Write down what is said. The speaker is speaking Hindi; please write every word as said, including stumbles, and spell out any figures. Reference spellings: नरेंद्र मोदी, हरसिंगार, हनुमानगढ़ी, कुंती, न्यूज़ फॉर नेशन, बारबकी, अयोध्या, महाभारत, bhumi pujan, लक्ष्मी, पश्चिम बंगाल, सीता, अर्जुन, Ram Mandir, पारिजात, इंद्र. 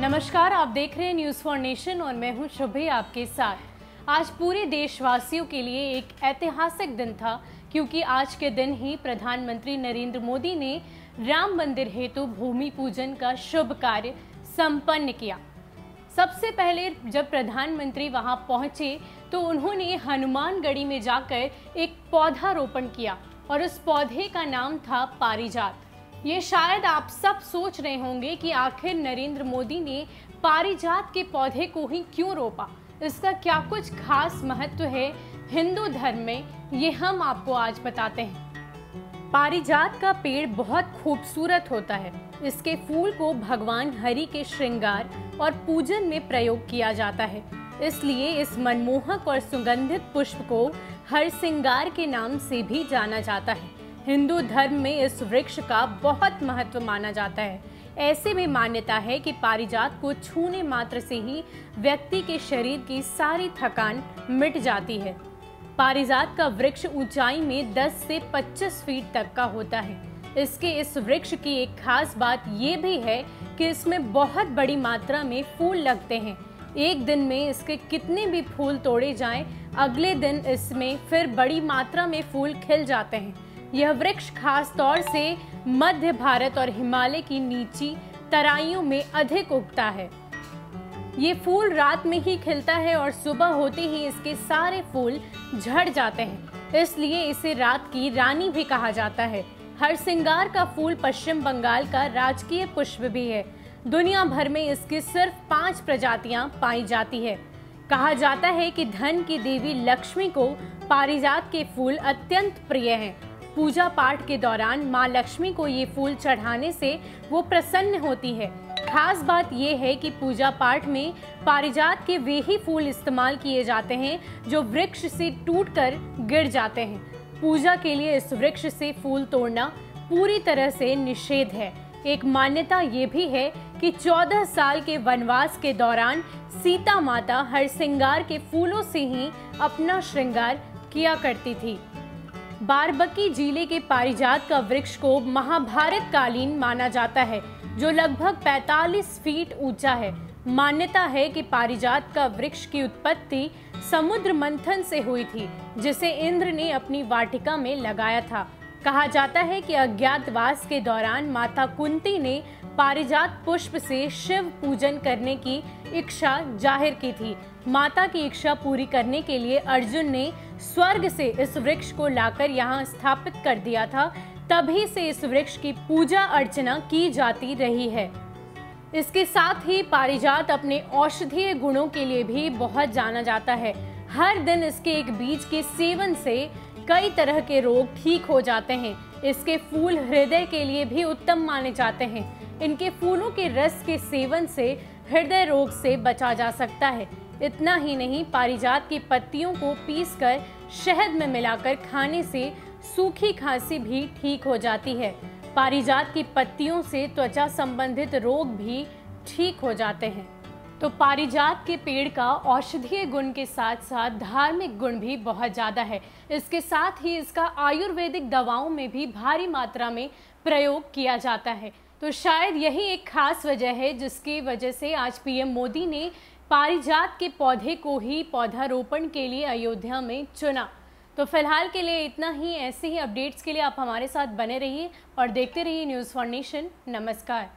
नमस्कार, आप देख रहे हैं न्यूज़ फॉर नेशन और मैं हूं शुभे आपके साथ। आज पूरे देशवासियों के लिए एक ऐतिहासिक दिन था, क्योंकि आज के दिन ही प्रधानमंत्री नरेंद्र मोदी ने राम मंदिर हेतु भूमि पूजन का शुभ कार्य संपन्न किया। सबसे पहले जब प्रधानमंत्री वहां पहुंचे तो उन्होंने हनुमानगढ़ी में जाकर एक पौधारोपण किया और उस पौधे का नाम था पारिजात। ये शायद आप सब सोच रहे होंगे कि आखिर नरेंद्र मोदी ने पारिजात के पौधे को ही क्यों रोपा, इसका क्या कुछ खास महत्व है हिंदू धर्म में, ये हम आपको आज बताते हैं। पारिजात का पेड़ बहुत खूबसूरत होता है। इसके फूल को भगवान हरि के श्रृंगार और पूजन में प्रयोग किया जाता है, इसलिए इस मनमोहक और सुगंधित पुष्प को हरसिंगार के नाम से भी जाना जाता है। हिंदू धर्म में इस वृक्ष का बहुत महत्व माना जाता है। ऐसे में मान्यता है कि पारिजात को छूने मात्र से ही व्यक्ति के शरीर की सारी थकान मिट जाती है। पारिजात का वृक्ष ऊंचाई में दस से पच्चीस फीट तक का होता है। इसके इस वृक्ष की एक खास बात ये भी है कि इसमें बहुत बड़ी मात्रा में फूल लगते हैं। एक दिन में इसके कितने भी फूल तोड़े जाएं, अगले दिन इसमें फिर बड़ी मात्रा में फूल खिल जाते हैं। यह वृक्ष खास तौर से मध्य भारत और हिमालय की नीची तराइयों में अधिक उगता है। ये फूल रात में ही खिलता है और सुबह होते ही इसके सारे फूल झड़ जाते हैं, इसलिए इसे रात की रानी भी कहा जाता है। हरसिंगार का फूल पश्चिम बंगाल का राजकीय पुष्प भी है। दुनिया भर में इसकी सिर्फ पांच प्रजातियां पाई जाती है। कहा जाता है कि धन की देवी लक्ष्मी को पारिजात के फूल अत्यंत प्रिय हैं। पूजा पाठ के दौरान माँ लक्ष्मी को ये फूल चढ़ाने से वो प्रसन्न होती है। खास बात ये है कि पूजा पाठ में पारिजात के वे ही फूल इस्तेमाल किए जाते हैं जो वृक्ष से टूटकर गिर जाते हैं। पूजा के लिए इस वृक्ष से फूल तोड़ना पूरी तरह से निषेध है। एक मान्यता ये भी है कि चौदह साल के वनवास के दौरान सीता माता हरसिंगार के फूलों से ही अपना श्रृंगार किया करती थी। बारबकी जिले के पारिजात का वृक्ष को महाभारत कालीन माना जाता है, जो लगभग पैंतालीस फीट ऊंचा है। मान्यता है कि पारिजात का वृक्ष की उत्पत्ति समुद्र मंथन से हुई थी, जिसे इंद्र ने अपनी वाटिका में लगाया था। कहा जाता है कि अज्ञातवास के दौरान माता कुंती ने पारिजात पुष्प से शिव पूजन करने की इच्छा जाहिर की थी। माता की इच्छा पूरी करने के लिए अर्जुन ने स्वर्ग से इस वृक्ष को लाकर यहाँ स्थापित कर दिया था। तभी से इस वृक्ष की पूजा अर्चना की जाती रही है। इसके साथ ही पारिजात अपने औषधीय गुणों के लिए भी बहुत जाना जाता है। हर दिन इसके एक बीज के सेवन से कई तरह के रोग ठीक हो जाते हैं। इसके फूल हृदय के लिए भी उत्तम माने जाते हैं। इनके फूलों के रस के सेवन से हृदय रोग से बचा जा सकता है। इतना ही नहीं, पारिजात की पत्तियों को पीसकर शहद में मिलाकर खाने से सूखी खांसी भी ठीक हो जाती है। पारिजात की पत्तियों से त्वचा संबंधित रोग भी ठीक हो जाते हैं। तो पारिजात के पेड़ का औषधीय गुण के साथ साथ धार्मिक गुण भी बहुत ज़्यादा है। इसके साथ ही इसका आयुर्वेदिक दवाओं में भी भारी मात्रा में प्रयोग किया जाता है। तो शायद यही एक खास वजह है जिसकी वजह से आज पीएम मोदी ने पारिजात के पौधे को ही पौधारोपण के लिए अयोध्या में चुना। तो फिलहाल के लिए इतना ही। ऐसे ही अपडेट्स के लिए आप हमारे साथ बने रहिए और देखते रहिए न्यूज़ फॉर नेशन। नमस्कार।